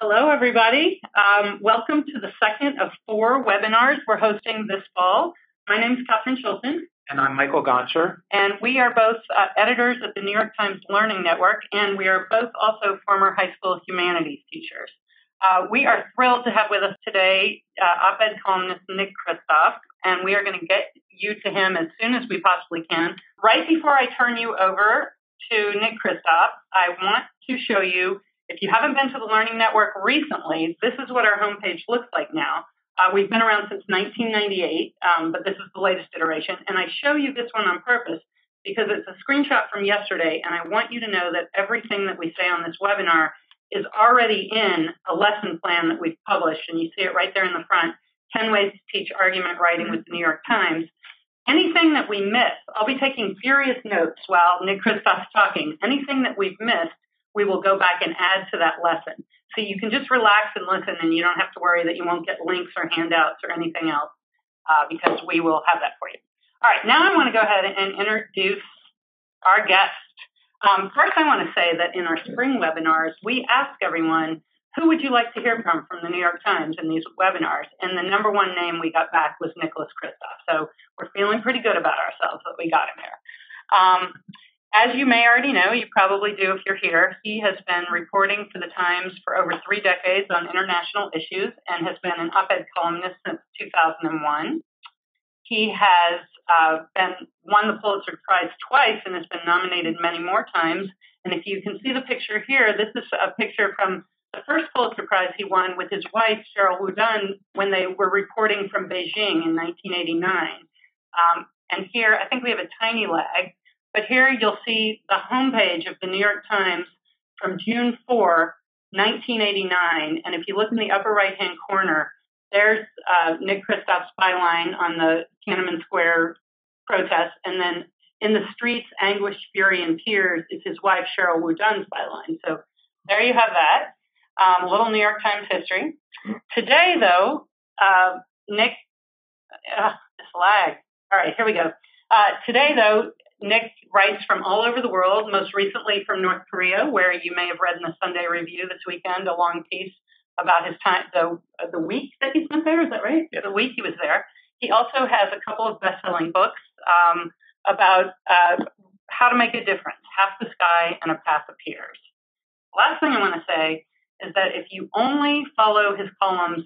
Hello, everybody. Welcome to the second of four webinars we're hosting this fall. My name is Catherine Chilton. And I'm Michael Gotcher. And we are both editors at the New York Times Learning Network, and we are both also former high school humanities teachers. We are thrilled to have with us today op-ed columnist Nick Kristof, and we are going to get you to him as soon as we possibly can. Right before I turn you over to Nick Kristof, I want to show you, if you haven't been to the Learning Network recently, this is what our homepage looks like now. We've been around since 1998, but this is the latest iteration. And I show you this one on purpose because it's a screenshot from yesterday, and I want you to know that everything that we say on this webinar is already in a lesson plan that we've published, and you see it right there in the front, 10 Ways to Teach Argument Writing with the New York Times. Anything that we miss, I'll be taking furious notes while Nick Kristof's talking. Anything that we've missed, we will go back and add to that lesson. So you can just relax and listen, and you don't have to worry that you won't get links or handouts or anything else because we will have that for you. All right, now I want to go ahead and introduce our guest. First, I want to say that in our spring webinars, we ask everyone, who would you like to hear from the New York Times in these webinars? And the number one name we got back was Nicholas Kristof. So we're feeling pretty good about ourselves that we got him here. As you may already know, you probably do if you're here, he has been reporting for the Times for over 3 decades on international issues and has been an op-ed columnist since 2001. He has won the Pulitzer Prize twice and has been nominated many more times. And if you can see the picture here, this is a picture from the first Pulitzer Prize he won with his wife, Cheryl Wu Dunn, when they were reporting from Beijing in 1989. And here, I think we have a tiny lag. But here you'll see the homepage of the New York Times from June 4, 1989. And if you look in the upper right-hand corner, there's Nick Kristof's byline on the Tiananmen Square protest. And then in the streets, anguish, fury, and tears is his wife, Cheryl Wu Dunn's byline. So there you have that, a little New York Times history. Today, though, Nick writes from all over the world, most recently from North Korea, where you may have read in the Sunday Review this weekend a long piece about his time, the week that he spent there. Is that right? Yep. The week he was there. He also has a couple of best-selling books about how to make a difference, Half the Sky and A Path Appears. Last thing I want to say is that if you only follow his columns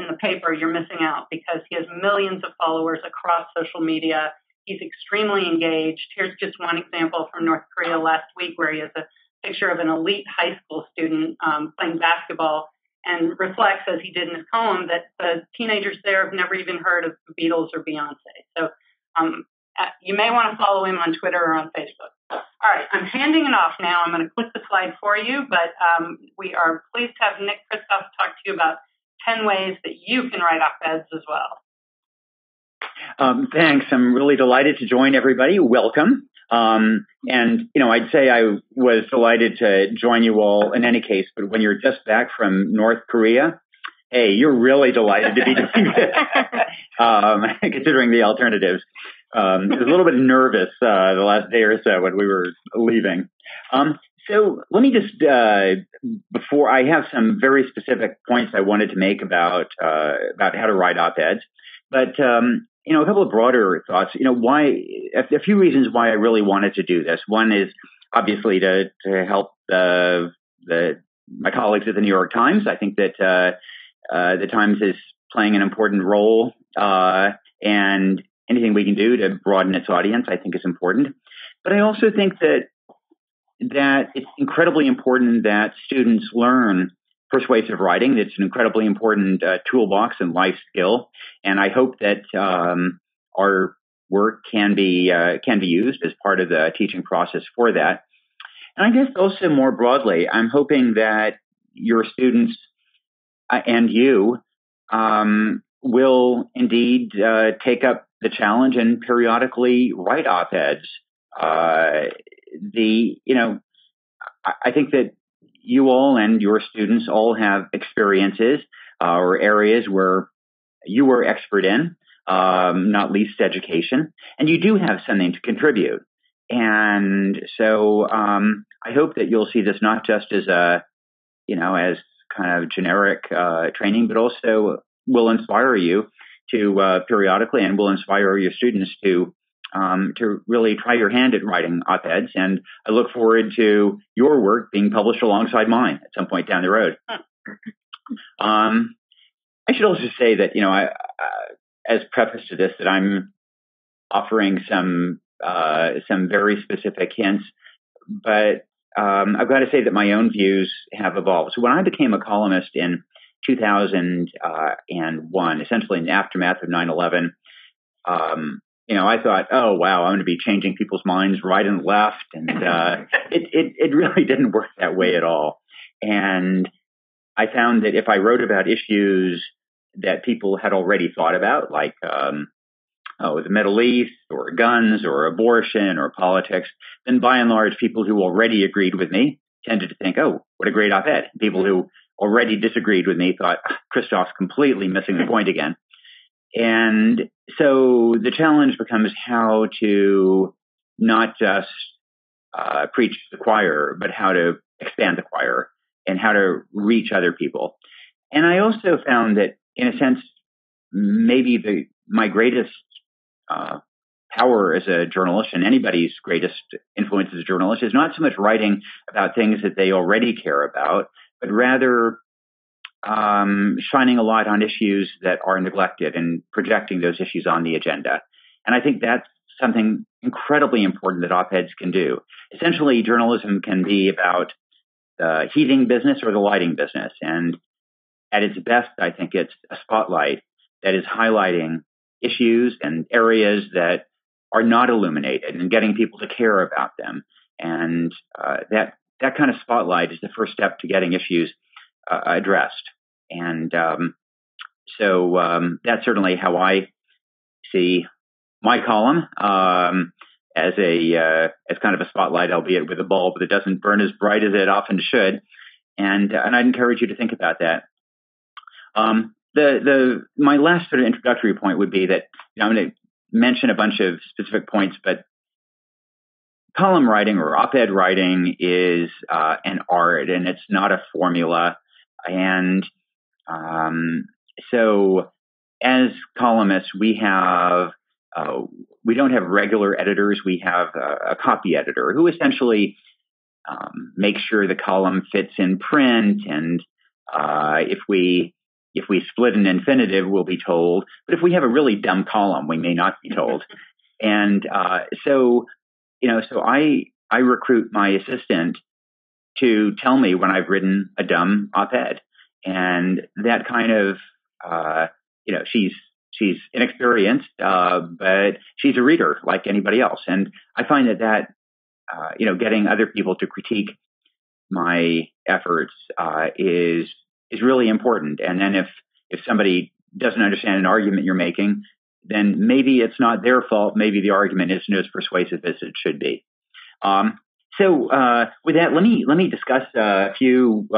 in the paper, you're missing out because he has millions of followers across social media. He's extremely engaged. Here's just one example from North Korea last week where he has a picture of an elite high school student playing basketball and reflects, as he did in his column, that the teenagers there have never even heard of the Beatles or Beyonce. So you may want to follow him on Twitter or on Facebook. All right, I'm handing it off now. I'm going to click the slide for you, but we are pleased to have Nick Kristof talk to you about 10 ways that you can write op-eds as well. Thanks. I'm really delighted to join everybody. Welcome. And, you know, I'd say I was delighted to join you all in any case, but when you're just back from North Korea, hey, you're really delighted to be doing this, considering the alternatives. I was a little bit nervous the last day or so when we were leaving. So let me just, before I have some very specific points I wanted to make about how to write op-eds, but, you know, a couple of broader thoughts, you know, a few reasons why I really wanted to do this. One is obviously to help my colleagues at the New York Times. I think that the Times is playing an important role and anything we can do to broaden its audience, I think, is important. But I also think that it's incredibly important that students learn persuasive writing. It's an incredibly important toolbox and life skill, and I hope that our work can be used as part of the teaching process for that. And I guess also more broadly, I'm hoping that your students and you will indeed take up the challenge and periodically write op-eds. I think that you all and your students all have experiences or areas where you were expert in, not least education, and you do have something to contribute. And so I hope that you'll see this not just as as kind of generic training, but also will inspire you to periodically, and will inspire your students to really try your hand at writing op-eds. And I look forward to your work being published alongside mine at some point down the road. I should also say that, you know, as preface to this, that I'm offering some very specific hints, but I've got to say that my own views have evolved. So when I became a columnist in 2001, essentially in the aftermath of 9/11, you know, I thought, oh, wow, I'm going to be changing people's minds right and left. And it really didn't work that way at all. And I found that if I wrote about issues that people had already thought about, like the Middle East or guns or abortion or politics, then by and large, people who already agreed with me tended to think, oh, what a great op-ed. People who already disagreed with me thought, Kristof's completely missing the point again. And so the challenge becomes how to not just preach to the choir, but how to expand the choir and how to reach other people. And I also found that, in a sense, maybe my greatest power as a journalist, and anybody's greatest influence as a journalist, is not so much writing about things that they already care about, but rather shining a light on issues that are neglected and projecting those issues on the agenda. And I think that's something incredibly important that op-eds can do. Essentially, journalism can be about the heating business or the lighting business. And at its best, I think it's a spotlight that is highlighting issues and areas that are not illuminated and getting people to care about them. And that kind of spotlight is the first step to getting issues addressed. And so that's certainly how I see my column, as kind of a spotlight, albeit with a bulb that doesn't burn as bright as it often should. And I'd encourage you to think about that. My last sort of introductory point would be that, you know, I'm going to mention a bunch of specific points, but column writing or op-ed writing is an art, and it's not a formula. And so as columnists, we don't have regular editors. We have a copy editor who essentially makes sure the column fits in print. And if we split an infinitive, we'll be told. But if we have a really dumb column, we may not be told. And so I recruit my assistant to tell me when I've written a dumb op-ed. And that kind of, she's inexperienced, but she's a reader like anybody else. And I find that getting other people to critique my efforts is really important. And then if somebody doesn't understand an argument you're making, then maybe it's not their fault. Maybe the argument isn't as persuasive as it should be. So with that, let me discuss a few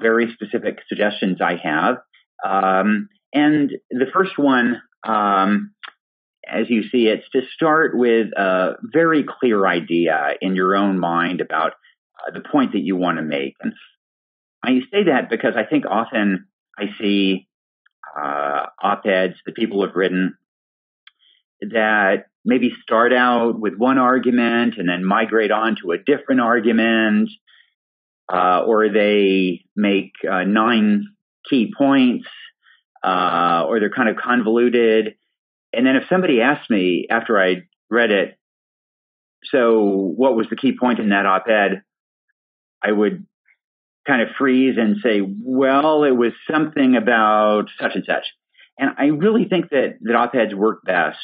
very specific suggestions I have. And the first one, as you see, it's to start with a very clear idea in your own mind about the point that you want to make. And I say that because I think often I see op-eds that people have written that maybe start out with one argument and then migrate on to a different argument, or they make 9 key points, or they're kind of convoluted. And then if somebody asked me after I read it, so what was the key point in that op-ed, I would kind of freeze and say, well, it was something about such and such. And I really think that op-eds work best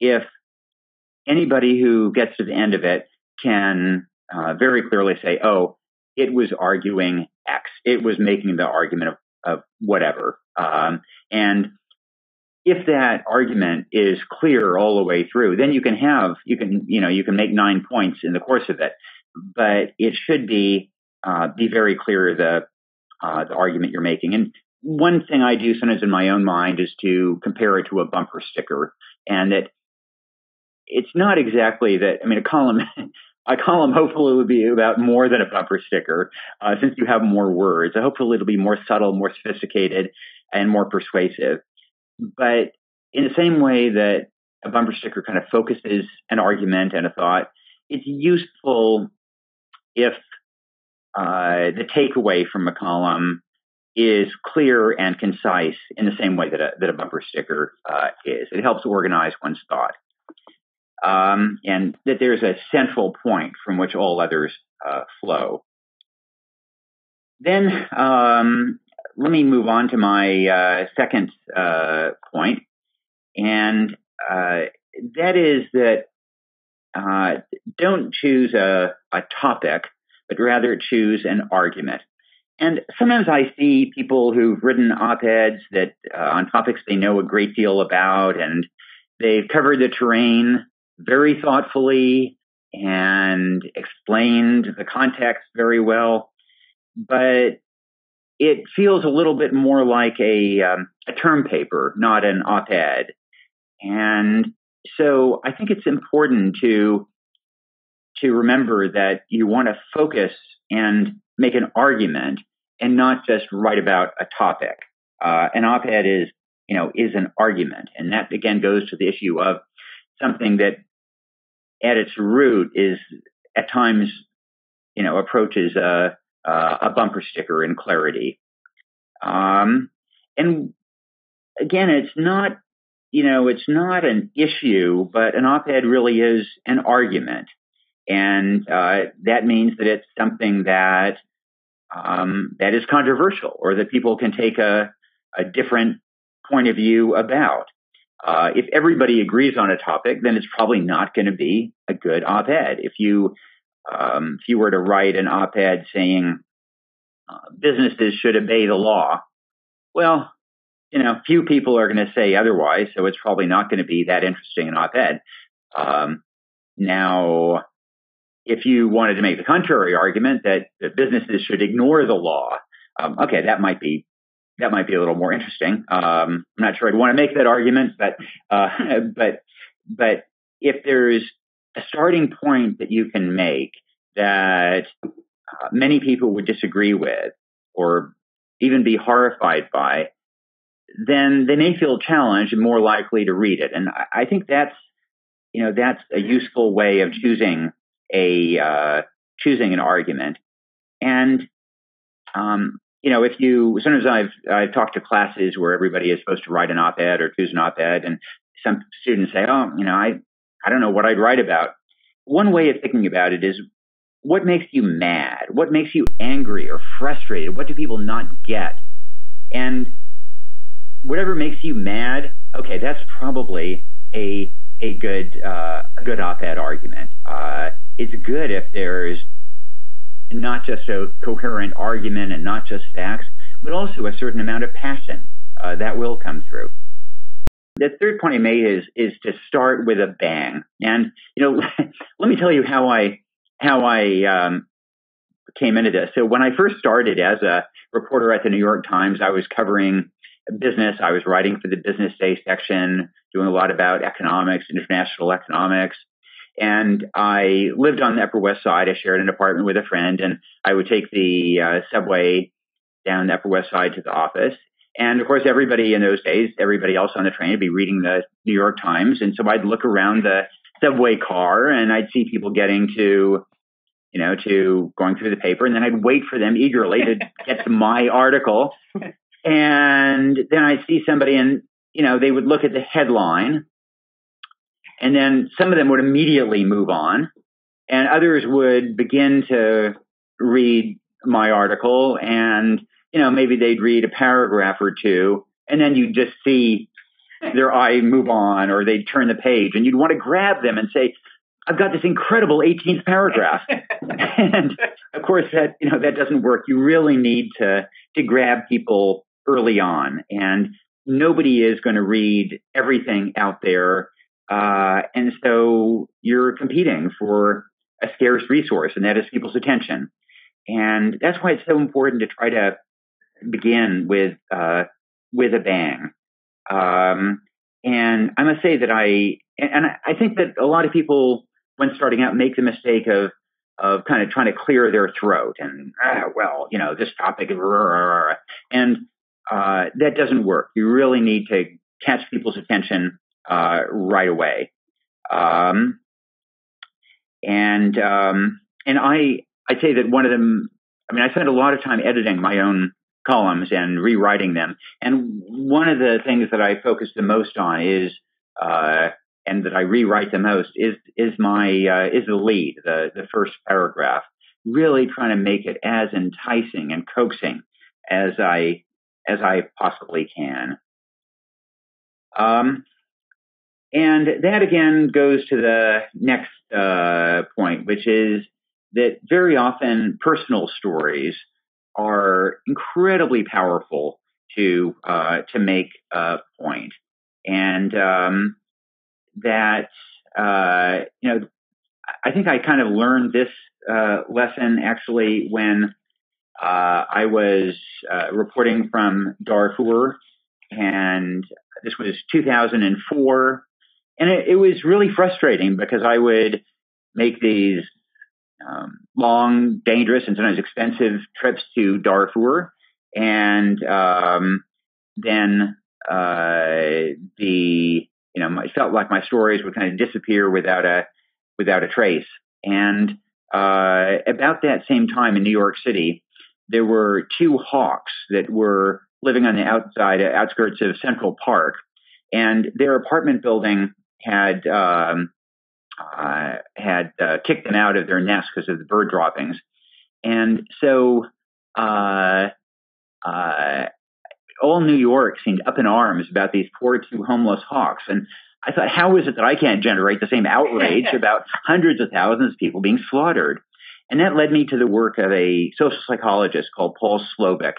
if anybody who gets to the end of it can very clearly say, oh, it was arguing X. It was making the argument of whatever. And if that argument is clear all the way through, then you can make 9 points in the course of it, but it should be very clear the argument you're making. And one thing I do sometimes in my own mind is to compare it to a bumper sticker, and that it's not exactly that. I mean, a column A column hopefully would be about more than a bumper sticker, since you have more words. Hopefully it'll be more subtle, more sophisticated, and more persuasive. But in the same way that a bumper sticker kind of focuses an argument and a thought, it's useful if the takeaway from a column is clear and concise in the same way that a bumper sticker is. It helps organize one's thought. And that there's a central point from which all others flow. Then let me move on to my second point, and that is that don't choose a topic, but rather choose an argument. And sometimes I see people who've written op-eds that on topics they know a great deal about, and they've covered the terrain very thoughtfully and explained the context very well, but it feels a little bit more like a term paper, not an op-ed. And so I think it's important to remember that you want to focus and make an argument and not just write about a topic. An op-ed is an argument. And that again goes to the issue of something that at its root is at times, approaches a bumper sticker in clarity. And again, it's not an issue, but an op-ed really is an argument. And that means that it's something that that is controversial, or that people can take a different point of view about. If everybody agrees on a topic, then it's probably not going to be a good op-ed. If you were to write an op-ed saying businesses should obey the law, well, few people are going to say otherwise, so it's probably not going to be that interesting an op-ed. Now, if you wanted to make the contrary argument that businesses should ignore the law, okay, that might be a little more interesting. I'm not sure I'd want to make that argument, but if there's a starting point that you can make that many people would disagree with or even be horrified by, then they may feel challenged and more likely to read it. And I think that's a useful way of choosing an argument. And sometimes I've talked to classes where everybody is supposed to write an op-ed or choose an op-ed, and some students say, oh, I don't know what I'd write about. One way of thinking about it is, what makes you mad? What makes you angry or frustrated? What do people not get? And whatever makes you mad, okay, that's probably a good op-ed argument. It's good if there's not just a coherent argument and not just facts, but also a certain amount of passion that will come through. The third point I made is to start with a bang. And let me tell you how I came into this. So when I first started as a reporter at the New York Times, I was covering business. I was writing for the business day section, doing a lot about economics, international economics. And I lived on the Upper West Side. I shared an apartment with a friend, and I would take the subway down the Upper West Side to the office. And of course, everybody else on the train would be reading the New York Times. And so I'd look around the subway car and I'd see people getting to going through the paper. And then I'd wait for them eagerly to get to my article. And then I'd see somebody and, they would look at the headline. And then some of them would immediately move on, and others would begin to read my article, and, maybe they'd read a paragraph or two, and then you'd just see their eye move on, or they'd turn the page, and you'd want to grab them and say, I've got this incredible 18th paragraph. And of course that doesn't work. You really need to grab people early on, and nobody is going to read everything out there. And so you're competing for a scarce resource, and that is people's attention. And that's why it's so important to try to begin with a bang. And I must say that I think that a lot of people when starting out, make the mistake of kind of trying to clear their throat and, well, you know, this topic, and that doesn't work. You really need to catch people's attention right away. And I'd say that one of them, I mean, I spent a lot of time editing my own columns and rewriting them. And one of the things that I focus the most on is, and that I rewrite the most is the lead, the first paragraph, really trying to make it as enticing and coaxing as I possibly can. And that again goes to the next point, which is that very often personal stories are incredibly powerful to make a point. And, that, you know, I think I kind of learned this, lesson actually when, I was, reporting from Darfur, and this was 2004. And it was really frustrating because I would make these, long, dangerous, and sometimes expensive trips to Darfur, and then it felt like my stories would kind of disappear without a trace. And about that same time in New York City, there were two hawks that were living on the outskirts of Central Park, and their apartment building had kicked them out of their nest because of the bird droppings. And so all New York seemed up in arms about these poor two homeless hawks. And I thought, how is it that I can't generate the same outrage about hundreds of thousands of people being slaughtered? And that led me to the work of a social psychologist called Paul Slovic,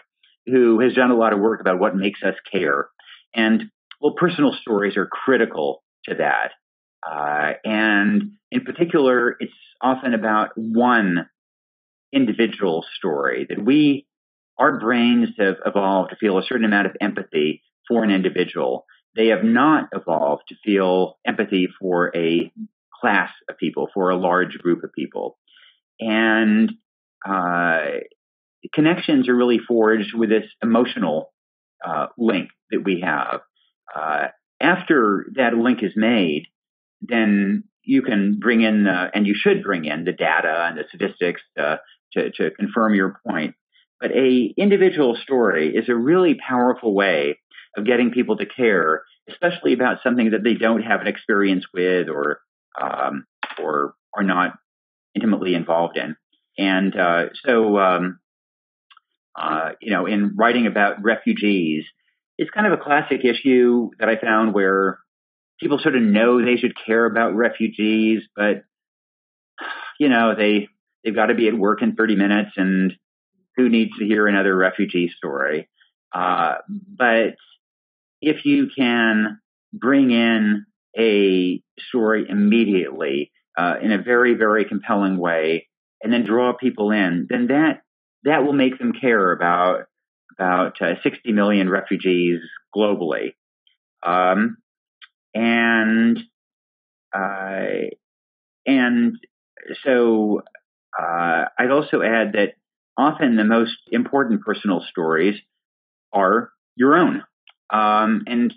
who has done a lot of work about what makes us care. And, well, personal stories are critical to that. And in particular, it's often about one individual story that our brains have evolved to feel a certain amount of empathy for an individual. They have not evolved to feel empathy for a class of people, for a large group of people. And connections are really forged with this emotional link that we have. After that link is made, then you can bring in and you should bring in the data and the statistics to confirm your point. But a individual story is a really powerful way of getting people to care, especially about something that they don't have an experience with or are not intimately involved in. And you know, in writing about refugees, it's kind of a classic issue that I found where people sort of know they should care about refugees, but, you know, they've got to be at work in 30 minutes, and who needs to hear another refugee story? But if you can bring in a story immediately in a very, very compelling way and then draw people in, then that will make them care about 60 million refugees globally. And so I'd also add that often the most important personal stories are your own. And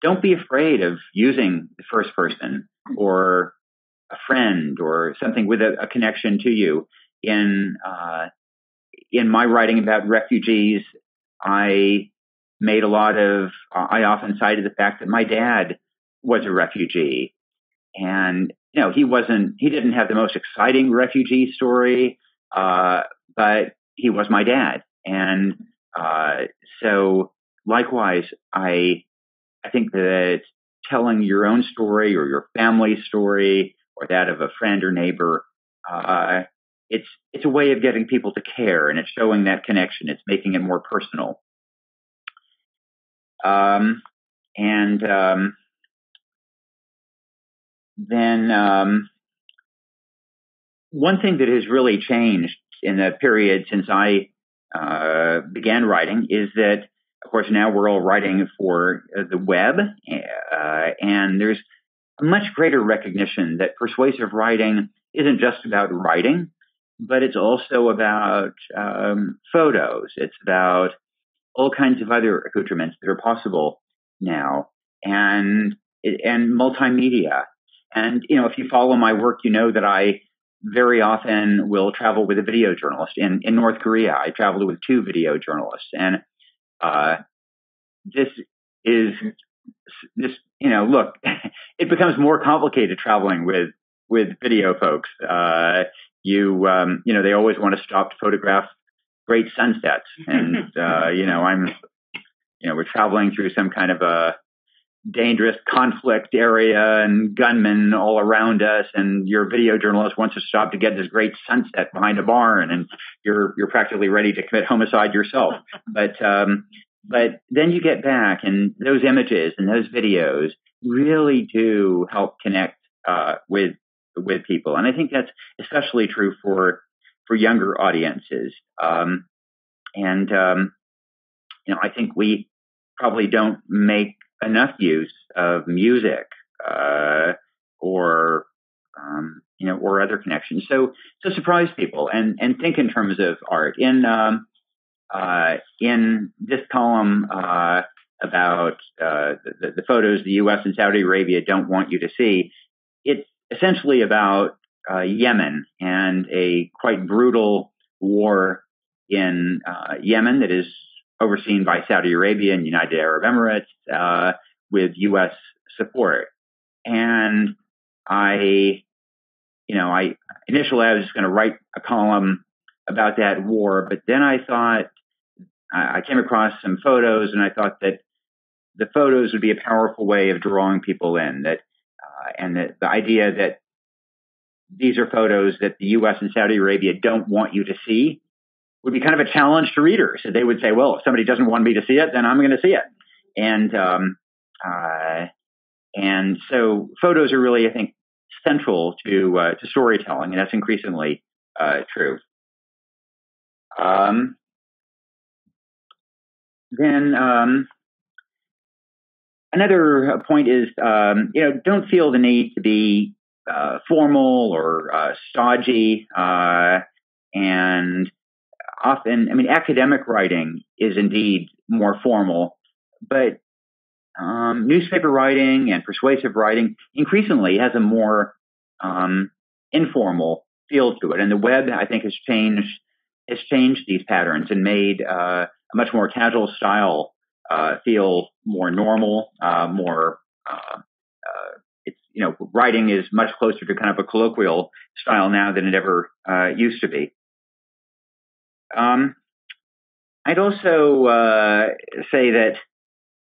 don't be afraid of using the first person or a friend or something with a connection to you. In my writing about refugees, I often cited the fact that my dad was a refugee, and, you know, he didn't have the most exciting refugee story, but he was my dad. And, so likewise, I think that telling your own story or your family's story or that of a friend or neighbor, it's a way of getting people to care, and it's showing that connection. It's making it more personal. Then one thing that has really changed in the period since I began writing is that, of course, now we're all writing for the web, and there's a much greater recognition that persuasive writing isn't just about writing, but it's also about photos. It's about all kinds of other accoutrements that are possible now, and multimedia. And, you know, if you follow my work, you know that I very often will travel with a video journalist. In North Korea, I traveled with two video journalists. And this, you know, look, it becomes more complicated traveling with video folks. You know, they always want to stop to photograph great sunsets. And, you know, we're traveling through some kind of a dangerous conflict area and gunmen all around us. And your video journalist wants to stop to get this great sunset behind a barn. And you're practically ready to commit homicide yourself. But then you get back, and those images and those videos really do help connect with people. And I think that's especially true for younger audiences. You know, I think we probably don't make enough use of music, you know, or other connections. So surprise people and think in terms of art. In this column, about, the photos the U.S. and Saudi Arabia don't want you to see, it's essentially about, Yemen and a quite brutal war in, Yemen that is overseen by Saudi Arabia and United Arab Emirates, with U.S. support. And initially I was just going to write a column about that war, but then I thought, I came across some photos, and I thought that the photos would be a powerful way of drawing people in. And the idea that these are photos that the U.S. and Saudi Arabia don't want you to see would be kind of a challenge to readers. So they would say, well, if somebody doesn't want me to see it, then I'm going to see it. And so photos are really, I think, central to storytelling, and that's increasingly true. Then another point is, you know, don't feel the need to be formal or stodgy. And often, I mean, academic writing is indeed more formal, but newspaper writing and persuasive writing increasingly has a more informal feel to it. And the web, I think, has changed these patterns and made a much more casual style feel more normal, it's, you know, writing is much closer to kind of a colloquial style now than it ever used to be. I'd also say that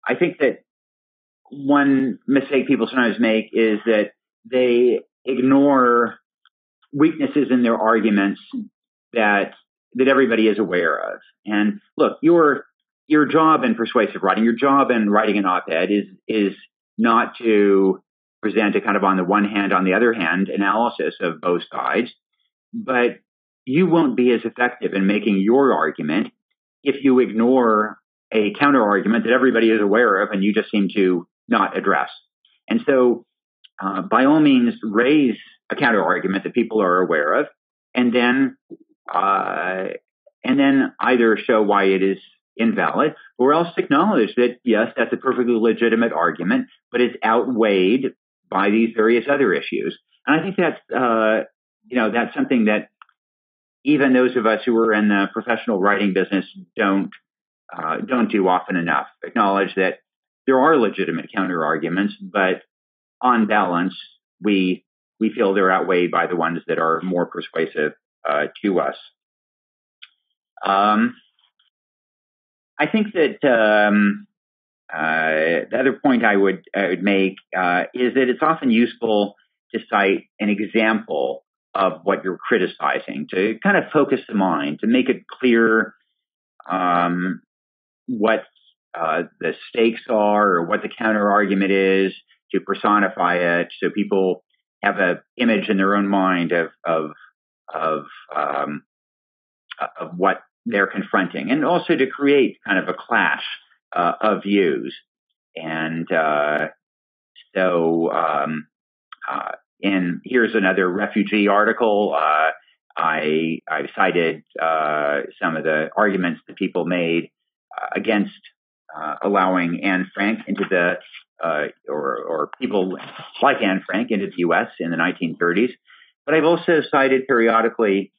I think that one mistake people sometimes make is that they ignore weaknesses in their arguments that everybody is aware of. And look, your job in persuasive writing, your job in writing an op-ed is not to present a kind of on the one hand, on the other hand, analysis of both sides, but you won't be as effective in making your argument if you ignore a counter-argument that everybody is aware of and you just seem to not address. And so by all means, raise a counter-argument that people are aware of, and then either show why it is invalid or else acknowledge that, yes, that's a perfectly legitimate argument, but it's outweighed by these various other issues. And I think that's, you know, that's something that even those of us who are in the professional writing business don't do often enough. Acknowledge that there are legitimate counterarguments, but on balance, we feel they're outweighed by the ones that are more persuasive to us. I think that the other point I would make is that it's often useful to cite an example of what you're criticizing, to kind of focus the mind, to make it clear what the stakes are or what the counter-argument is, to personify it so people have an image in their own mind of what they're confronting, and also to create kind of a clash of views. And so Here's another refugee article. I've cited some of the arguments that people made against allowing Anne Frank into the or people like Anne Frank into the U.S. in the 1930s. But I've also cited periodically,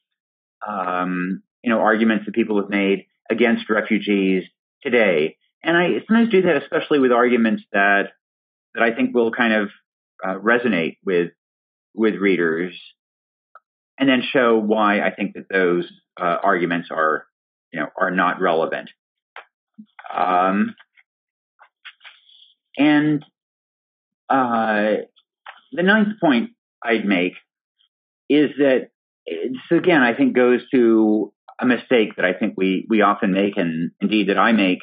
arguments that people have made against refugees today. And I sometimes do that, especially with arguments that I think will kind of resonate with readers, and then show why I think that those arguments are not relevant. The ninth point I'd make is that this, again, I think goes to a mistake that I think we often make, and indeed that I make,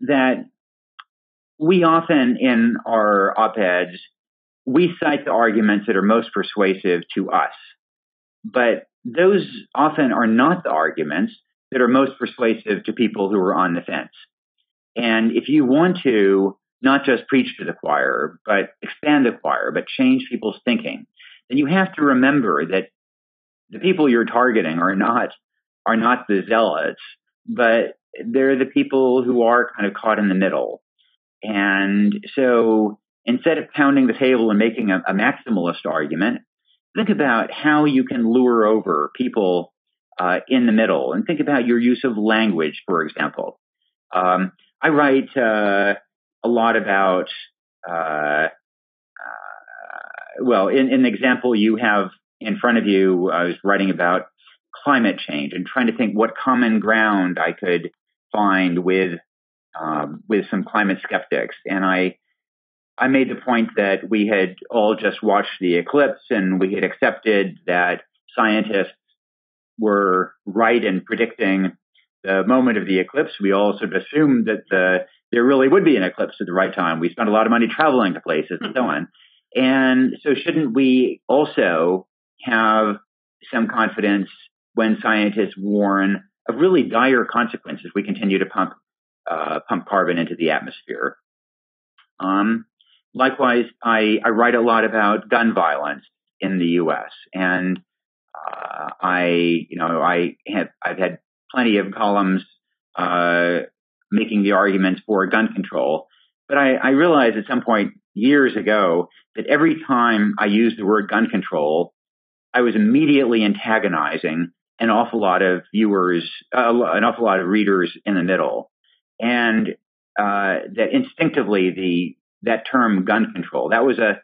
that we often in our op-eds, we cite the arguments that are most persuasive to us, but those often are not the arguments that are most persuasive to people who are on the fence. And if you want to not just preach to the choir, but expand the choir, but change people's thinking, then you have to remember that the people you're targeting are not the zealots, but they're the people who are kind of caught in the middle. And so instead of pounding the table and making a maximalist argument, think about how you can lure over people in the middle, and think about your use of language, for example. I write a lot about, in the example you have in front of you, I was writing about climate change and trying to think what common ground I could find with some climate skeptics. And I made the point that we had all just watched the eclipse, and we had accepted that scientists were right in predicting the moment of the eclipse. We all sort of assumed that there really would be an eclipse at the right time. We spent a lot of money traveling to places and so on. And so shouldn't we also have some confidence when scientists warn of really dire consequences if we continue to pump carbon into the atmosphere? Likewise, I write a lot about gun violence in the U.S. and I've had plenty of columns making the arguments for gun control, but I realized at some point years ago that every time I used the word gun control, I was immediately antagonizing an awful lot of viewers, an awful lot of readers in the middle. And that instinctively that term gun control, that was a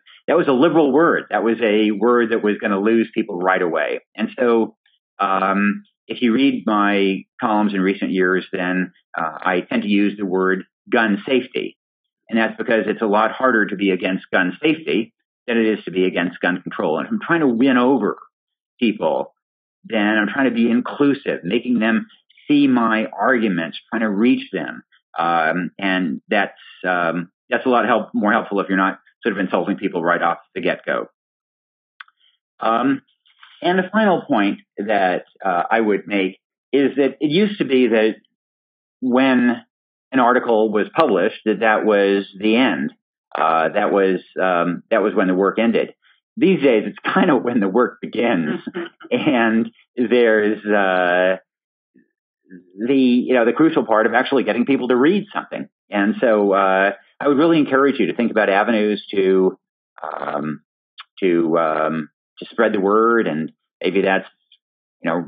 liberal word. That was a word that was going to lose people right away. And so if you read my columns in recent years, then I tend to use the word gun safety. And that's because it's a lot harder to be against gun safety than it is to be against gun control. And if I'm trying to win over people, then I'm trying to be inclusive, making them see my arguments, trying to reach them. And that's a lot more helpful if you're not sort of insulting people right off the get-go. And the final point that I would make is that it used to be that when an article was published, that was the end. That was when the work ended. These days, it's kind of when the work begins, and there's the crucial part of actually getting people to read something. And so I would really encourage you to think about avenues to spread the word, and maybe that's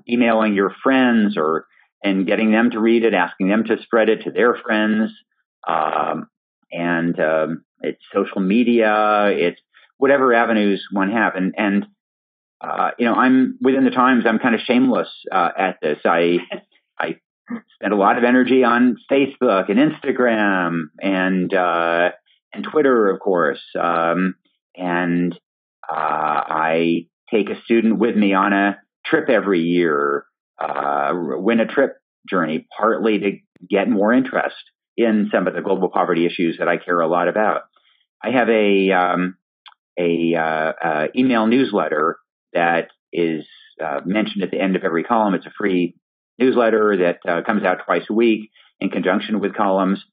emailing your friends and getting them to read it, asking them to spread it to their friends, it's social media, it's whatever avenues one have. And I'm within the Times. I'm kind of shameless at this. I spend a lot of energy on Facebook and Instagram and Twitter, of course. I take a student with me on a trip every year, win a trip journey, partly to get more interest in some of the global poverty issues that I care a lot about. I have a email newsletter that is mentioned at the end of every column. It's a free newsletter that comes out twice a week in conjunction with columns.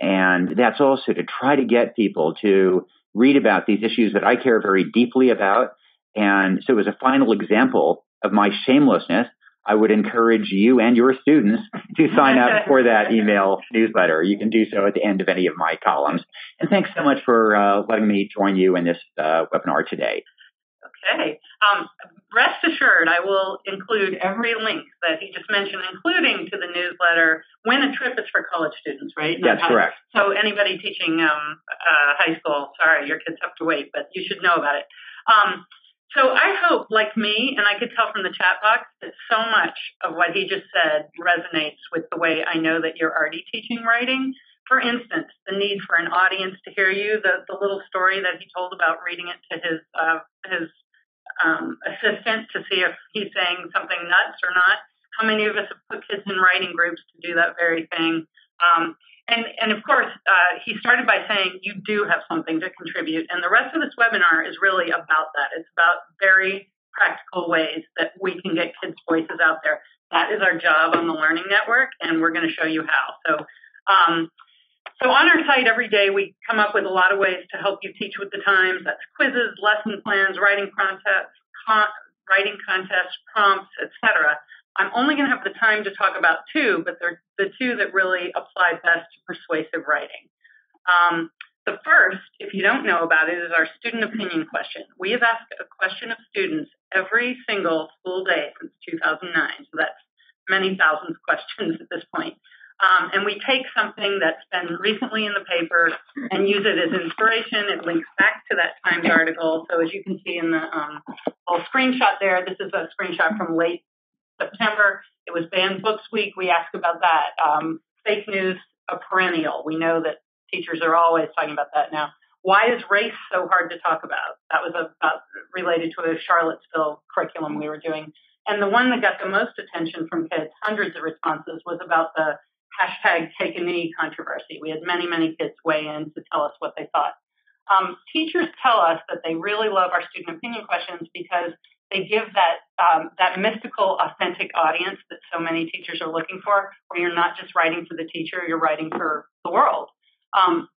And that's also to try to get people to read about these issues that I care very deeply about. And so as a final example of my shamelessness, I would encourage you and your students to sign up for that email newsletter. You can do so at the end of any of my columns. And thanks so much for letting me join you in this webinar today. Okay. Rest assured, I will include every link that he just mentioned, including to the newsletter, when a trip is for college students, right? That's correct. So anybody teaching high school, sorry, your kids have to wait, but you should know about it. So I hope, like me, and I could tell from the chat box, that so much of what he just said resonates with the way I know that you're already teaching writing. For instance, the need for an audience to hear you, the little story that he told about reading it to his assistant to see if he's saying something nuts or not. How many of us have put kids in writing groups to do that very thing? And of course, he started by saying you do have something to contribute. And the rest of this webinar is really about that. It's about very practical ways that we can get kids' voices out there. That is our job on the Learning Network, and we're going to show you how. So on our site every day, we come up with a lot of ways to help you teach with the times. That's quizzes, lesson plans, writing contests, prompts, etc. I'm only going to have the time to talk about two, but they're the two that really apply best to persuasive writing. The first, if you don't know about it, is our student opinion question. We have asked a question of students every single school day since 2009. So that's many thousands of questions at this point. And we take something that's been recently in the paper and use it as inspiration. It links back to that Times article. So as you can see in the little screenshot there, this is a screenshot from late September. It was Banned Books Week. We asked about that. Fake news, a perennial. We know that teachers are always talking about that now. Why is race so hard to talk about? That was about related to a Charlottesville curriculum we were doing. And the one that got the most attention from kids, hundreds of responses, was about the hashtag Take a Knee controversy. We had many, many kids weigh in to tell us what they thought. Teachers tell us that they really love our student opinion questions because they give that that mystical, authentic audience that so many teachers are looking for, where you're not just writing for the teacher, you're writing for the world.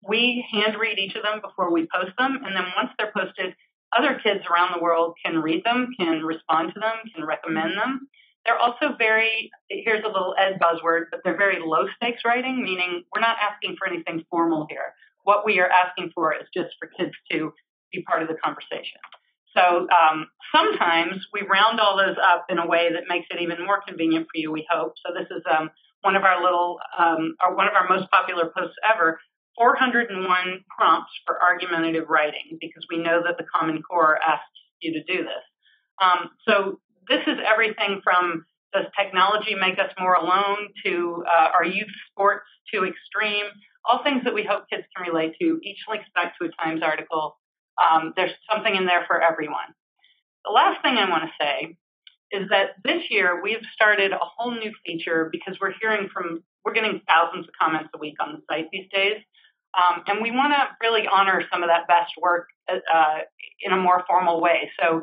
We hand read each of them before we post them, and then once they're posted, other kids around the world can read them, can respond to them, can recommend them. They're also very, here's a little ed buzzword, but they're very low stakes writing, meaning we're not asking for anything formal here. What we are asking for is just for kids to be part of the conversation. So sometimes we round all those up in a way that makes it even more convenient for you, we hope. So this is one of our little, or one of our most popular posts ever, 401 prompts for argumentative writing, because we know that the Common Core asks you to do this. So this is everything from does technology make us more alone to are youth sports too extreme, all things that we hope kids can relate to. Each links back to a Times article. There's something in there for everyone. The last thing I want to say is that this year we've started a whole new feature because we're getting thousands of comments a week on the site these days. And we want to really honor some of that best work in a more formal way. So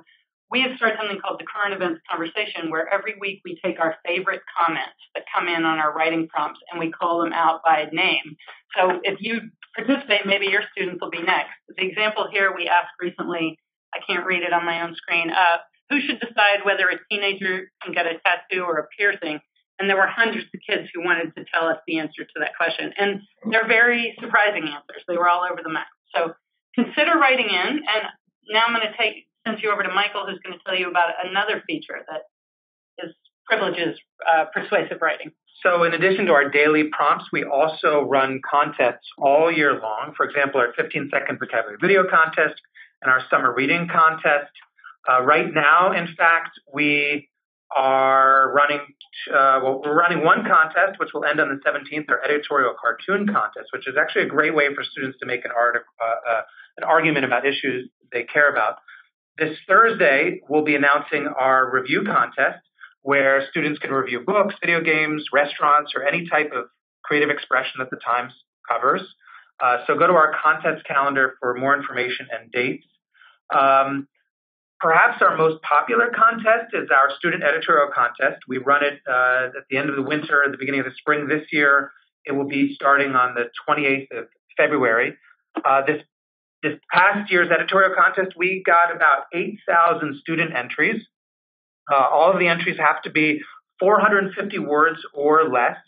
we have started something called the Current Events Conversation, where every week we take our favorite comments that come in on our writing prompts and we call them out by name. So if you participate, maybe your students will be next. The example here we asked recently, I can't read it on my own screen, who should decide whether a teenager can get a tattoo or a piercing? And there were hundreds of kids who wanted to tell us the answer to that question. And they're very surprising answers. They were all over the map. So consider writing in. And now I'm going to send you over to Michael, who's going to tell you about another feature that is privileges persuasive writing. So in addition to our daily prompts, we also run contests all year long. For example, our 15-second vocabulary video contest and our summer reading contest. Right now, in fact, we are running we're running one contest, which will end on the 17th, our editorial cartoon contest, which is actually a great way for students to make an argument about issues they care about. This Thursday, we'll be announcing our review contest, where students can review books, video games, restaurants, or any type of creative expression that the Times covers. So go to our contest calendar for more information and dates. Perhaps our most popular contest is our Student Editorial Contest. We run it at the end of the winter, at the beginning of the spring this year. It will be starting on the 28th of February. This This past year's editorial contest, we got about 8,000 student entries. All of the entries have to be 450 words or less,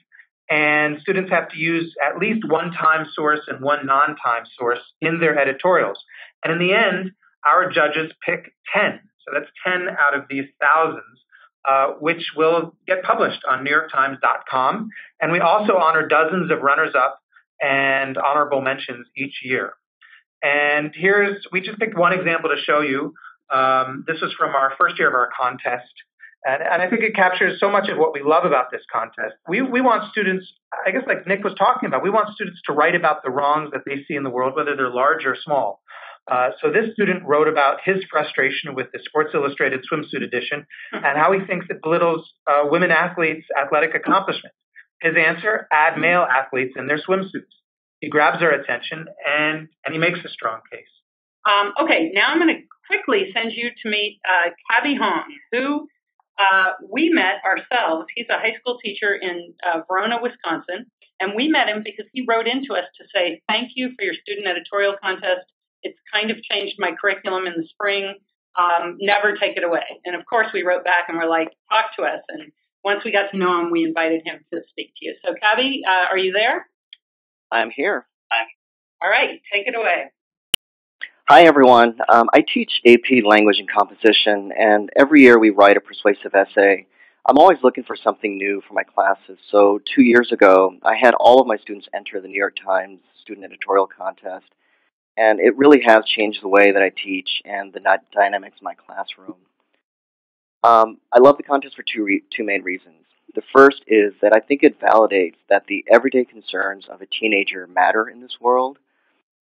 and students have to use at least one time source and one non-time source in their editorials. And in the end, our judges pick 10. So that's 10 out of these thousands, which will get published on NewYorkTimes.com. And we also honor dozens of runners-up and honorable mentions each year. And here's, we just picked one example to show you. This was from our first year of our contest. And I think it captures so much of what we love about this contest. We want students, I guess like Nick was talking about, we want students to write about the wrongs that they see in the world, whether they're large or small. So this student wrote about his frustration with the Sports Illustrated swimsuit edition and how he thinks it belittles women athletes' athletic accomplishments. His answer, add male athletes in their swimsuits. He grabs our attention and he makes a strong case. Okay, now I'm going to quickly send you to meet Kabby Hong, who we met ourselves. He's a high school teacher in Verona, Wisconsin, and we met him because he wrote into us to say, thank you for your student editorial contest. It's kind of changed my curriculum in the spring. Never take it away. And of course, we wrote back and were like, talk to us. And once we got to know him, we invited him to speak to you. So, Kabby, are you there? I'm here. All right, take it away. Hi, everyone. I teach AP Language and Composition, and every year we write a persuasive essay. I'm always looking for something new for my classes. So 2 years ago, I had all of my students enter the New York Times Student Editorial Contest, and it really has changed the way that I teach and the dynamics in my classroom. I love the contest for two main reasons. The first is that I think it validates that the everyday concerns of a teenager matter in this world.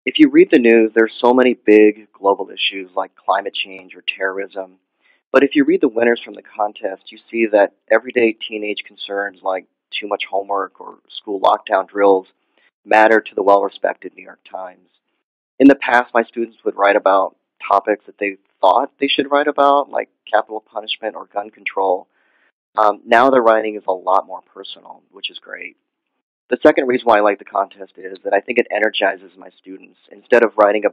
If you read the news, there are so many big global issues like climate change or terrorism. But if you read the winners from the contest, you see that everyday teenage concerns like too much homework or school lockdown drills matter to the well-respected New York Times. In the past, my students would write about topics that they thought they should write about, like capital punishment or gun control. Now their writing is a lot more personal, which is great. The second reason why I like the contest is that I think it energizes my students. Instead of writing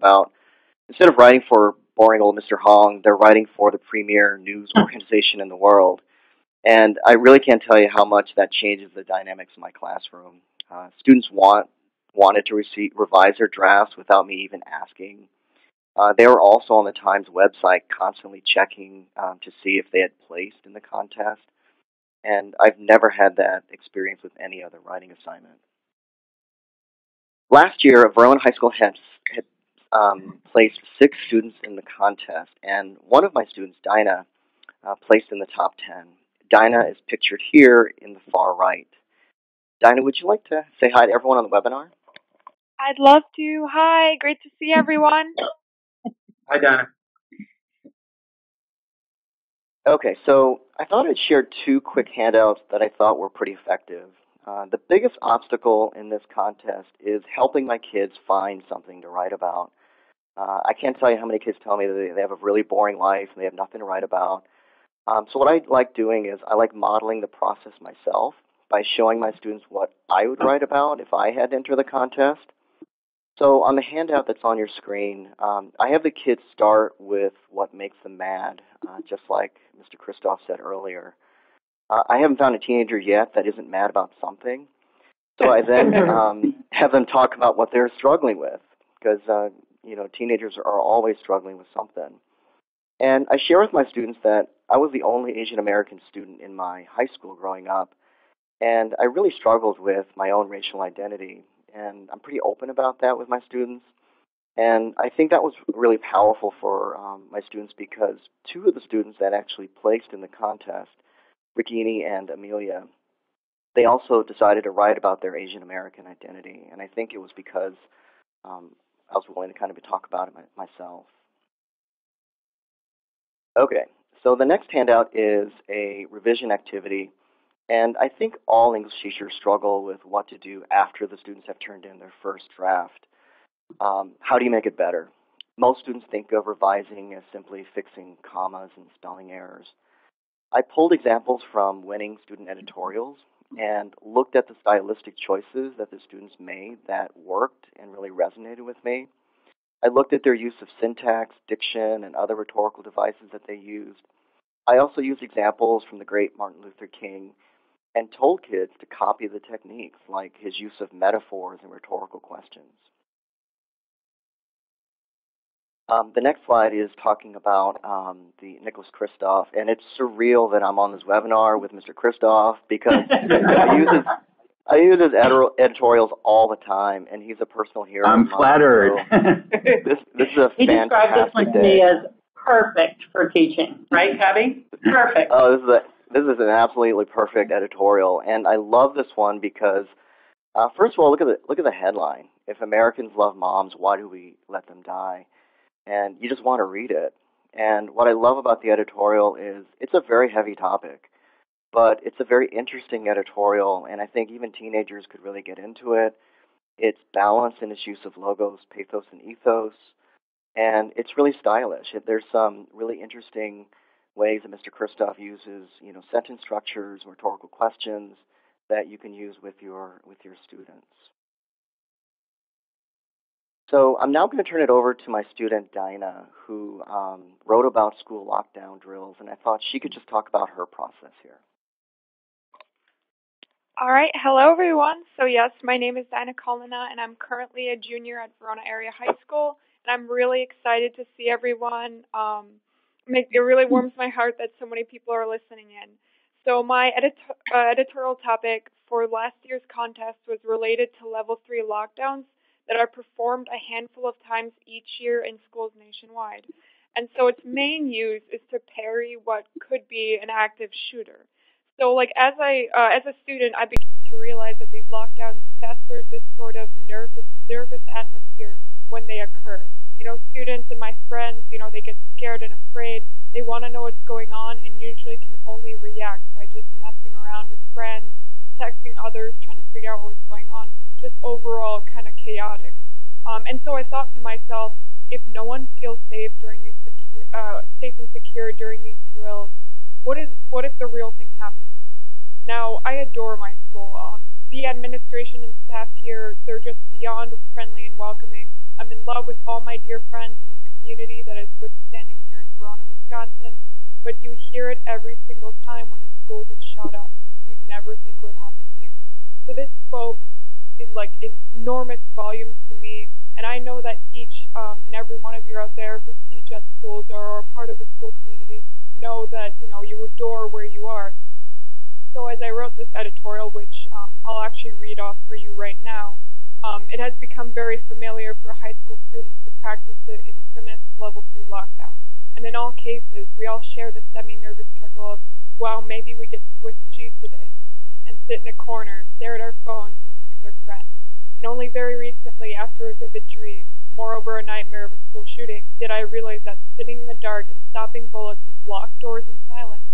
for boring old Mr. Hong, they're writing for the premier news organization in the world. And I really can't tell you how much that changes the dynamics in my classroom. Students wanted to revise their drafts without me even asking. They were also on the Times website constantly checking to see if they had placed in the contest. And I've never had that experience with any other writing assignment. Last year, Verona High School had placed 6 students in the contest, and one of my students, Dinah, placed in the top 10. Dinah is pictured here in the far right. Dinah, would you like to say hi to everyone on the webinar? I'd love to. Hi, great to see everyone. Hi, Dinah. Okay, so I thought I'd share 2 quick handouts that I thought were pretty effective. The biggest obstacle in this contest is helping my kids find something to write about. I can't tell you how many kids tell me that they have a really boring life and they have nothing to write about. So what I like doing is I like modeling the process myself by showing my students what I would write about if I had to enter the contest. So on the handout that's on your screen, I have the kids start with what makes them mad, just like Mr. Kristof said earlier. I haven't found a teenager yet that isn't mad about something. So I then have them talk about what they're struggling with, because you know, teenagers are always struggling with something. And I share with my students that I was the only Asian American student in my high school growing up, and I really struggled with my own racial identity. And I'm pretty open about that with my students. And I think that was really powerful for my students because 2 of the students that actually placed in the contest, Rigini and Amelia, they also decided to write about their Asian American identity. And I think it was because I was willing to kind of talk about it myself. Okay, so the next handout is a revision activity. And I think all English teachers struggle with what to do after the students have turned in their first draft. How do you make it better? Most students think of revising as simply fixing commas and spelling errors. I pulled examples from winning student editorials and looked at the stylistic choices that the students made that worked and really resonated with me. I looked at their use of syntax, diction, and other rhetorical devices that they used. I also used examples from the great Martin Luther King and told kids to copy the techniques, like his use of metaphors and rhetorical questions. The next slide is talking about the Nicholas Kristof, and it's surreal that I'm on this webinar with Mr. Kristof because I use his editorials all the time, and he's a personal hero. I'm flattered. So this is a fantastic day. He described this one to me as perfect for teaching, right, Kabby? Perfect. Oh, this is an absolutely perfect editorial, and I love this one because first of all, look at the headline: "If Americans love moms, why do we let them die?" And you just want to read it. And what I love about the editorial is it's a very heavy topic, but it's a very interesting editorial, and I think even teenagers could really get into it. It's balanced in its use of logos, pathos, and ethos, and it's really stylish. There's some really interesting ways that Mr. Kristof uses, sentence structures, rhetorical questions that you can use with your students. So I'm now going to turn it over to my student, Dinah, who wrote about school lockdown drills, and I thought she could just talk about her process here. All right. Hello, everyone. So, yes, my name is Dinah Colina, and I'm currently a junior at Verona Area High School, and I'm really excited to see everyone. It really warms my heart that so many people are listening in. So my editorial topic for last year's contest was related to Level 3 lockdowns that are performed a handful of times each year in schools nationwide. And so its main use is to parry what could be an active shooter. So as a student, I began to realize that these lockdowns festered this sort of nervous atmosphere when they occur. Students and my friends, they get scared and afraid. They want to know what's going on and usually can only react by just messing around with friends, texting others, trying to figure out what was going on, just overall kind of chaotic. And so I thought to myself, if no one feels safe during these safe and secure during these drills, what if the real thing happens? Now, I adore my school. The administration and staff here, they're just beyond friendly and welcoming. I'm in love with all my dear friends and the community that is withstanding here in Verona, Wisconsin, but you hear it every single time when a school gets shot up. You'd never think would happen here. So this spoke in enormous volumes to me, and I know that each and every one of you out there who teach at schools or are part of a school community know that, you adore where you are. So as I wrote this editorial, which I'll actually read off for you right now, it has become very familiar for high school students to practice the infamous Level 3 lockdown. And in all cases, we all share the semi-nervous chuckle of, wow, maybe we get Swiss cheese today, and sit in a corner, stare at our phones, and text our friends. And only very recently, after a vivid dream, moreover a nightmare of a school shooting, did I realize that sitting in the dark and stopping bullets with locked doors and silence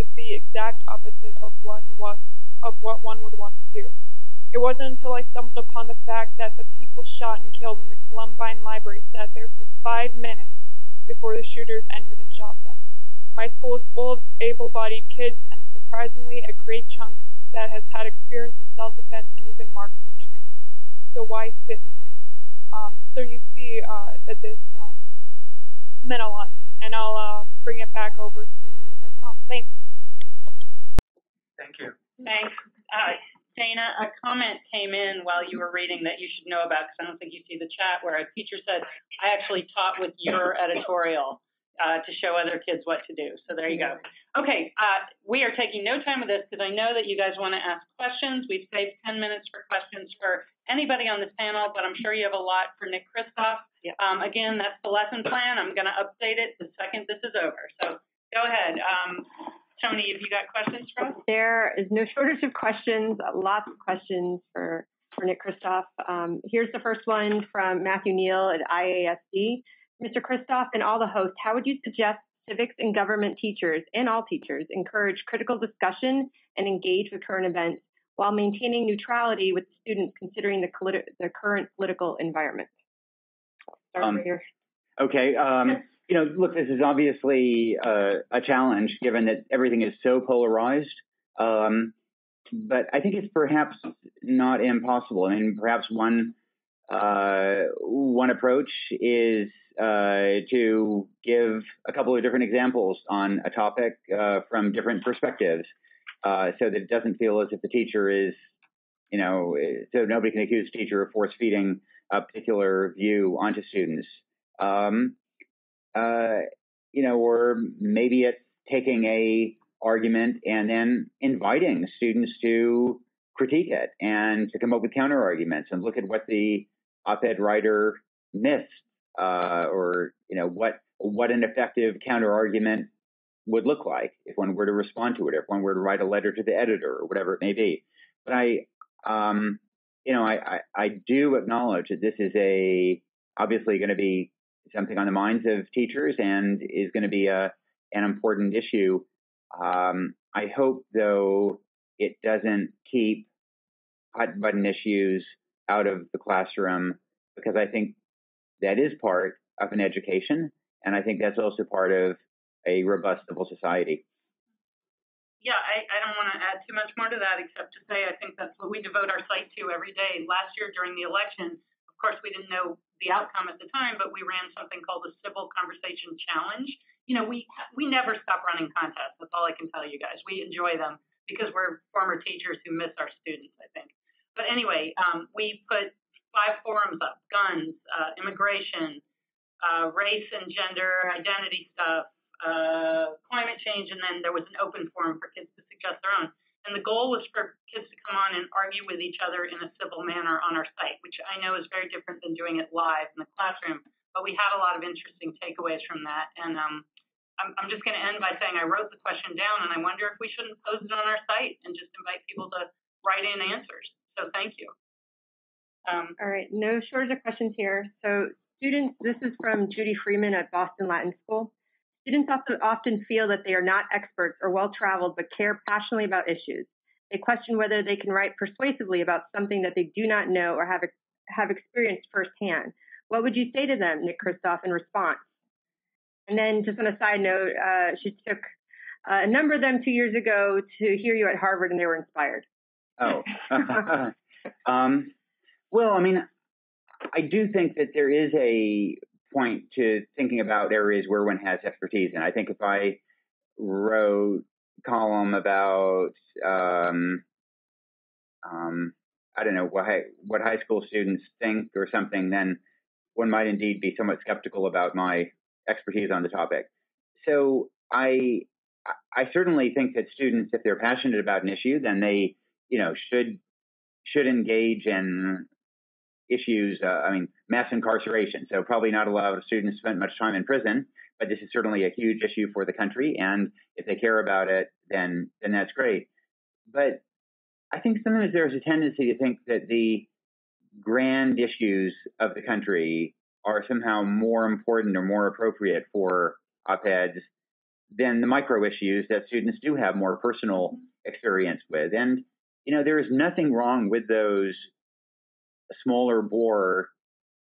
is the exact opposite of what one would want to do. It wasn't until I stumbled upon the fact that the people shot and killed in the Columbine Library sat there for 5 minutes before the shooters entered and shot them. My school is full of able-bodied kids and, surprisingly, a great chunk that has had experience with self-defense and even marksman training. So why sit and wait? So you see that this meant a lot to me, and I'll bring it back over to everyone else. Thanks. Thank you. Thanks. Dana, a comment came in while you were reading that you should know about, because I don't think you see the chat, where a teacher said, I actually taught with your editorial. To show other kids what to do. So there you go. Okay, we are taking no time with this because I know that you guys want to ask questions. We've saved 10 minutes for questions for anybody on this panel, but I'm sure you have a lot for Nick Kristof. Again, that's the lesson plan. I'm going to update it the second this is over. So go ahead. Tony, have you got questions for us? There is no shortage of questions, lots of questions for Nick Kristof. Here's the first one from Matthew Neal at IASD. Mr. Kristof and all the hosts, how would you suggest civics and government teachers and all teachers encourage critical discussion and engage with current events while maintaining neutrality with students considering the current political environment? Okay. Look, this is obviously a challenge given that everything is so polarized, but I think it's perhaps not impossible. I mean, perhaps one One approach is to give a couple of different examples on a topic from different perspectives, so that it doesn't feel as if the teacher is, you know, so nobody can accuse the teacher of force feeding a particular view onto students. You know, or maybe it's taking a argument and then inviting students to critique it and to come up with counter arguments and look at what the op-ed writer missed, or, you know, what an effective counter argument would look like if one were to respond to it, or if one were to write a letter to the editor or whatever it may be. But I do acknowledge that this is obviously going to be something on the minds of teachers and is going to be an important issue. I hope, though, it doesn't keep hot button issues out of the classroom, because I think that is part of an education. And I think that's also part of a robust civil society. Yeah, I don't want to add too much more to that, except to say I think that's what we devote our site to every day. Last year during the election, of course, we didn't know the outcome at the time, but we ran something called the Civil Conversation Challenge. You know, we never stop running contests. That's all I can tell you guys. We enjoy them because we're former teachers who miss our students, I think. But anyway, we put 5 forums up: guns, immigration, race and gender, identity stuff, climate change, and then there was an open forum for kids to suggest their own. And the goal was for kids to come on and argue with each other in a civil manner on our site, which I know is very different than doing it live in the classroom. But we had a lot of interesting takeaways from that. And I'm just going to end by saying I wrote the question down, and I wonder if we shouldn't post it on our site and just invite people to write in answers. So thank you. All right. No shortage of questions here. So students, this is from Judy Freeman at Boston Latin School. Students often feel that they are not experts or well-traveled, but care passionately about issues. They question whether they can write persuasively about something that they do not know or have experienced firsthand. What would you say to them, Nick Kristof, in response? And then just on a side note, she took a number of them 2 years ago to hear you at Harvard, and they were inspired. Oh. Well, I mean, I do think that there is a point to thinking about areas where one has expertise. And I think if I wrote a column about, I don't know, what high school students think or something, then one might indeed be somewhat skeptical about my expertise on the topic. So I certainly think that students, if they're passionate about an issue, then they, you know, should engage in issues, I mean, mass incarceration. So probably not a lot of students spend much time in prison, but this is certainly a huge issue for the country. And if they care about it, then that's great. But I think sometimes there's a tendency to think that the grand issues of the country are somehow more important or more appropriate for op-eds than the micro issues that students do have more personal experience with. And, you know, there is nothing wrong with those smaller bore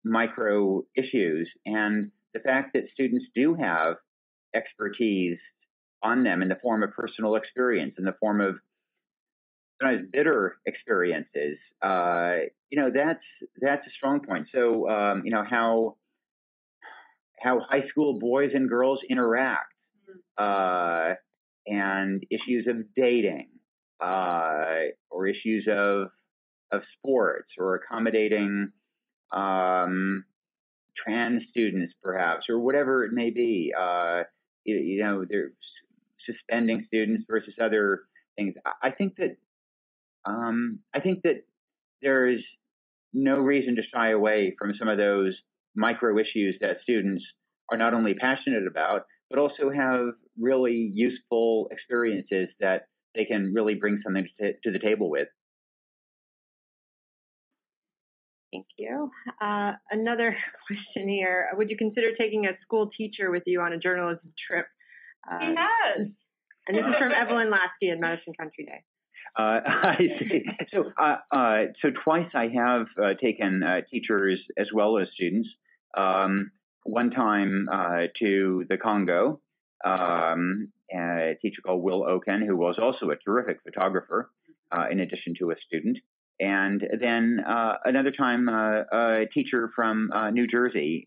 micro issues, and the fact that students do have expertise on them in the form of personal experience, in the form of sometimes bitter experiences, you know, that's a strong point. So you know, how high school boys and girls interact, and issues of dating, or issues of sports, or accommodating trans students, perhaps, or whatever it may be. You know, they're suspending students versus other things. I think that there is no reason to shy away from some of those micro issues that students are not only passionate about, but also have really useful experiences that they can really bring something to the table with. Thank you. Another question here. Would you consider taking a school teacher with you on a journalism trip? He has. And this is from Evelyn Lasky in Madison Country Day. I see. So, so twice I have taken teachers as well as students. One time to the Congo, a teacher called Will Oaken, who was also a terrific photographer in addition to a student. And then another time, a teacher from New Jersey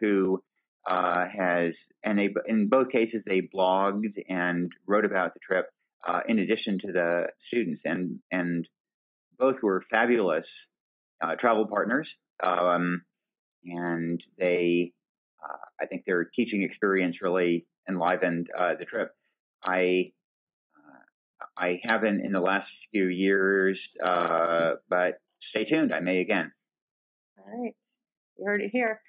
who has, and they, in both cases, they blogged and wrote about the trip in addition to the students. And both were fabulous travel partners. And they, I think their teaching experience really enlivened the trip. I haven't in the last few years, but stay tuned. I may again. All right. You heard it here.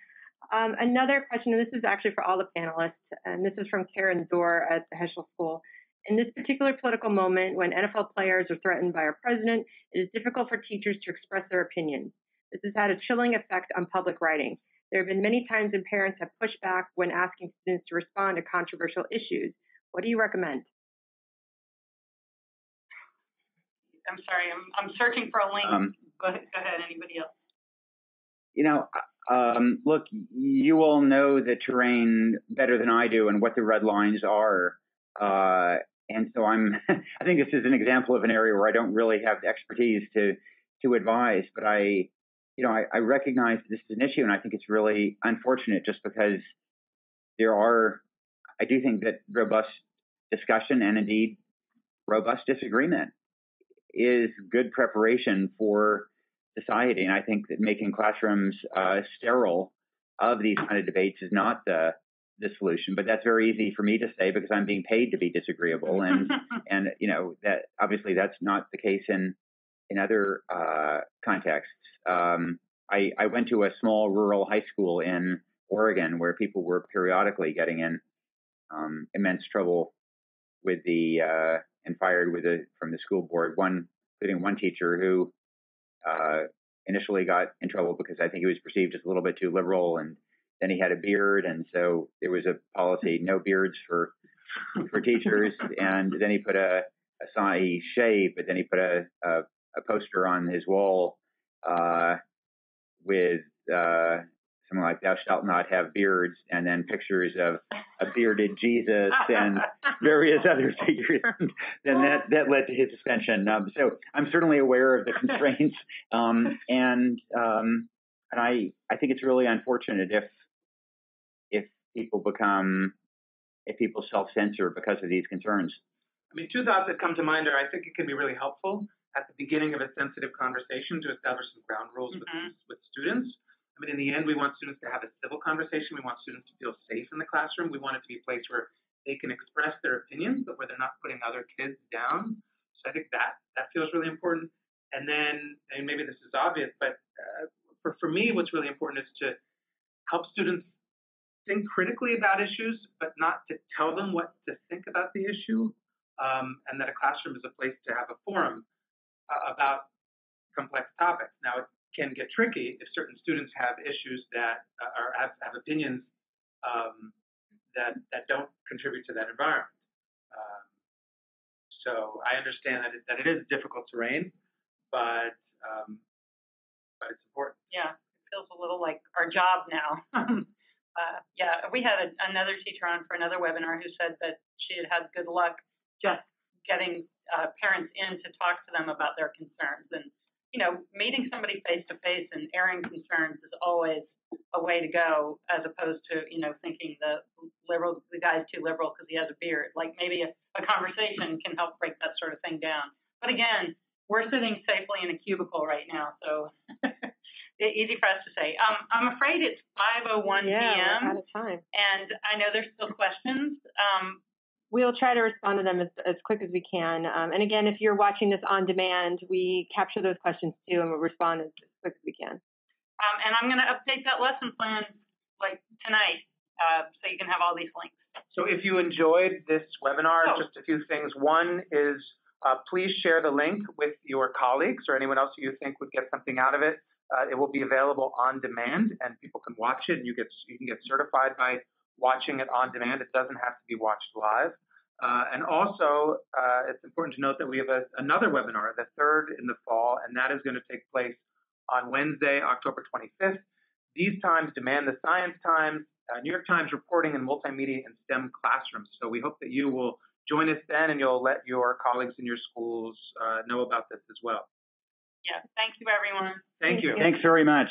Another question, and this is actually for all the panelists, and this is from Karen Doerr at the Heschel School. In this particular political moment, when NFL players are threatened by our president, it is difficult for teachers to express their opinions. This has had a chilling effect on public writing. There have been many times when parents have pushed back when asking students to respond to controversial issues. What do you recommend? I'm sorry, I'm searching for a link. Go ahead, anybody else? You know, look, you all know the terrain better than I do and what the red lines are. And so I think this is an example of an area where I don't really have the expertise to advise, but I recognize this is an issue, and I think it's really unfortunate just because I do think that robust discussion and indeed robust disagreement is good preparation for society. And I think that making classrooms sterile of these kind of debates is not the solution, but that's very easy for me to say because I'm being paid to be disagreeable. And, and you know, that obviously that's not the case in other contexts. I went to a small rural high school in Oregon where people were periodically getting in immense trouble with the, and fired from the school board, including one teacher who initially got in trouble because I think he was perceived as a little bit too liberal, and then he had a beard, and so there was a policy, no beards for teachers, and then he put he shaved, but then he put a poster on his wall with something like "Thou shalt not have beards," and then pictures of a bearded Jesus and various other figures. Then that led to his suspension. So I'm certainly aware of the constraints, and I think it's really unfortunate if people self-censor because of these concerns. I mean, two thoughts that come to mind are: I think it can be really helpful at the beginning of a sensitive conversation to establish some ground rules with students. I mean, in the end, we want students to have a civil conversation. We want students to feel safe in the classroom. We want it to be a place where they can express their opinions, but where they're not putting other kids down. So I think that feels really important. And then, and maybe this is obvious, but for me, what's really important is to help students think critically about issues, but not to tell them what to think about the issue, and that a classroom is a place to have a forum about complex topics. Now, it's can get tricky if certain students have issues that have opinions that don't contribute to that environment. So I understand that it is difficult terrain, but it's important. Yeah, it feels a little like our job now. Yeah, we had another teacher on for another webinar who said that she had good luck just getting parents in to talk to them about their concerns. And you know, meeting somebody face-to-face and airing concerns is always a way to go, as opposed to, you know, thinking the guy's too liberal because he has a beard. Like, maybe a conversation can help break that sort of thing down. But again, we're sitting safely in a cubicle right now, so it's easy for us to say. I'm afraid it's 5:01 p.m. Yeah, we're out of time. And I know there's still questions. We'll try to respond to them as quick as we can. And again, if you're watching this on demand, we capture those questions too, and we'll respond as quick as we can. And I'm going to update that lesson plan like tonight, so you can have all these links. So if you enjoyed this webinar, just a few things. One is please share the link with your colleagues or anyone else who you think would get something out of it. It will be available on demand, and people can watch it, and you can get certified by watching it on demand. It doesn't have to be watched live. And also, it's important to note that we have another webinar, the third in the fall, and that is going to take place on Wednesday, October 25th. These times demand the science times, New York Times reporting, and multimedia in STEM classrooms. So we hope that you will join us then, and you'll let your colleagues in your schools know about this as well. Yeah. Thank you, everyone. Thank you. Thanks very much.